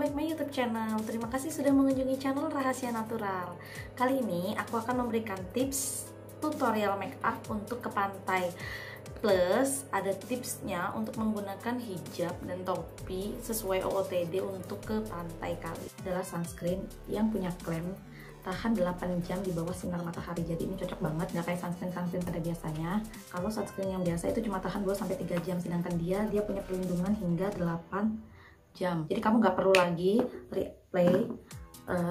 welcome back my YouTube channel. Terima kasih sudah mengunjungi channel Rahasia Natural. Kali ini aku akan memberikan tips tutorial make up untuk ke pantai. Plus ada tipsnya untuk menggunakan hijab dan topi sesuai OOTD untuk ke pantai kali. Adalah sunscreen yang punya klaim tahan 8 jam di bawah sinar matahari. Jadi ini cocok banget, nggak kayak sunscreen pada biasanya. Kalau sunscreen yang biasa itu cuma tahan 2-3 jam, sedangkan dia punya perlindungan hingga 8 jam. Jadi kamu nggak perlu lagi replay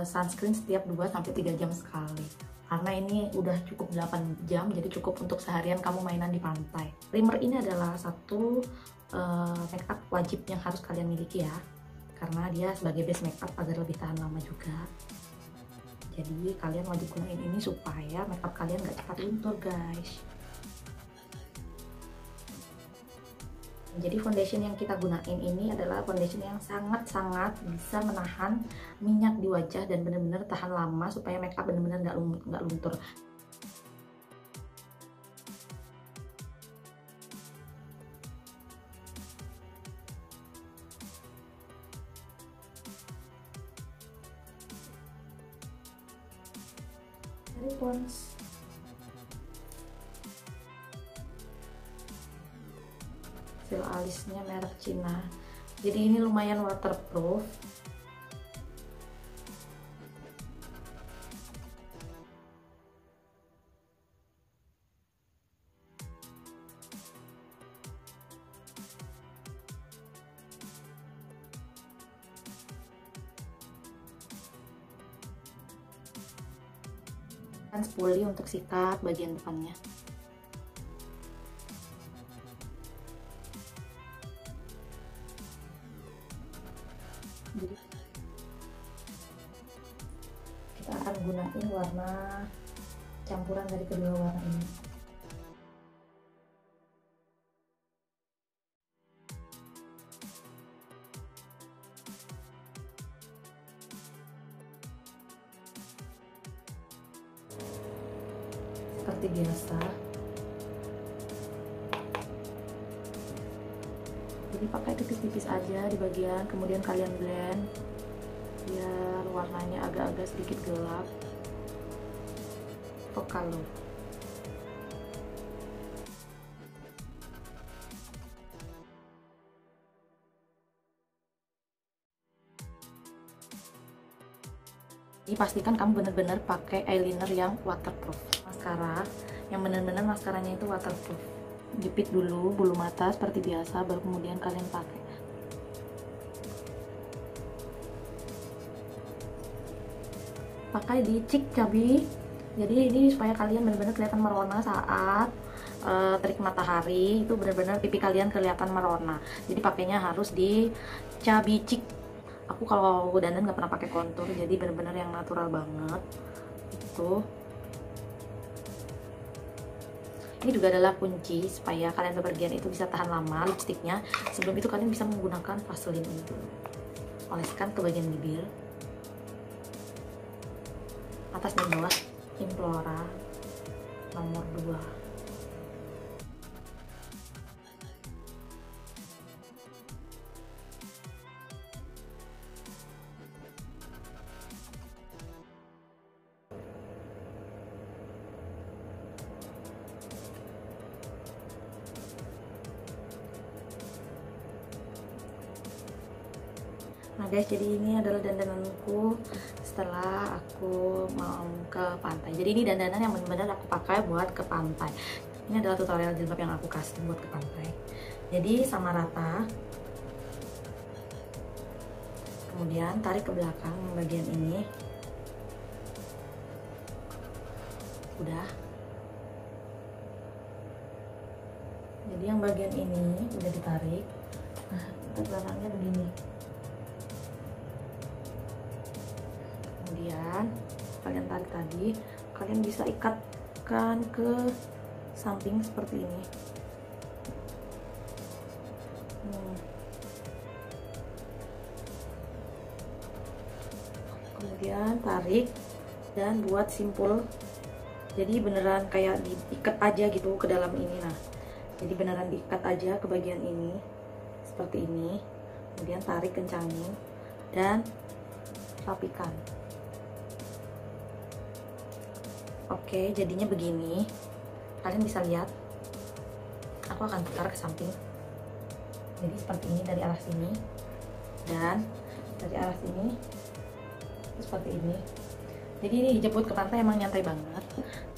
sunscreen setiap 2-3 jam sekali. Karena ini udah cukup 8 jam, jadi cukup untuk seharian kamu mainan di pantai. Primer ini adalah satu make up wajib yang harus kalian miliki ya. Karena dia sebagai base make up agar lebih tahan lama juga. Jadi kalian wajib gunain ini supaya makeup kalian gak cepat luntur guys. Jadi foundation yang kita gunain ini adalah foundation yang sangat-sangat bisa menahan minyak di wajah dan bener-bener tahan lama supaya makeup bener-bener gak luntur. Once. Sil alisnya merek Cina, jadi ini lumayan waterproof. Dan spoolie untuk sikat bagian depannya. Jadi kita akan gunain warna campuran dari kedua warna ini. Seperti biasa, jadi pakai tipis-tipis aja di bagian, kemudian kalian blend biar warnanya agak-agak sedikit gelap. Pokal loh. Jadi pastikan kamu benar-benar pakai eyeliner yang waterproof. Maskara yang benar-benar maskaranya itu waterproof. Jepit dulu bulu mata seperti biasa, baru kemudian kalian pakai. Pakai di cheek cabi. Jadi ini supaya kalian benar-benar kelihatan merona saat terik matahari, itu benar-benar pipi kalian kelihatan merona. Jadi pakainya harus di cabi cheek. Aku kalau dandan nggak pernah pakai kontur, jadi bener-bener yang natural banget. Itu. Ini juga adalah kunci supaya kalian bepergian itu bisa tahan lama lipstiknya. Sebelum itu kalian bisa menggunakan Vaseline ini dulu. Oleskan ke bagian bibir, atas dan bawah. Implora nomor 2. Nah guys, jadi ini adalah dandananku setelah aku mau ke pantai. Jadi ini dandanan yang benar-benar aku pakai buat ke pantai. Ini adalah tutorial jilbab yang aku kasih buat ke pantai. Jadi sama rata, kemudian tarik ke belakang bagian ini. Udah. Jadi yang bagian ini udah ditarik. Nah, ke belakangnya begini. Kemudian kalian tarik tadi, kalian bisa ikatkan ke samping seperti ini. Kemudian tarik dan buat simpul, jadi beneran kayak diikat aja gitu ke dalam ini. Nah, jadi beneran diikat aja ke bagian ini seperti ini. Kemudian tarik, kencangin. dan rapikan. Oke, jadinya begini. Kalian bisa lihat, aku akan putar ke samping. Jadi seperti ini dari arah sini, dan dari arah sini seperti ini. Jadi ini dijemput ke pantai emang nyantai banget.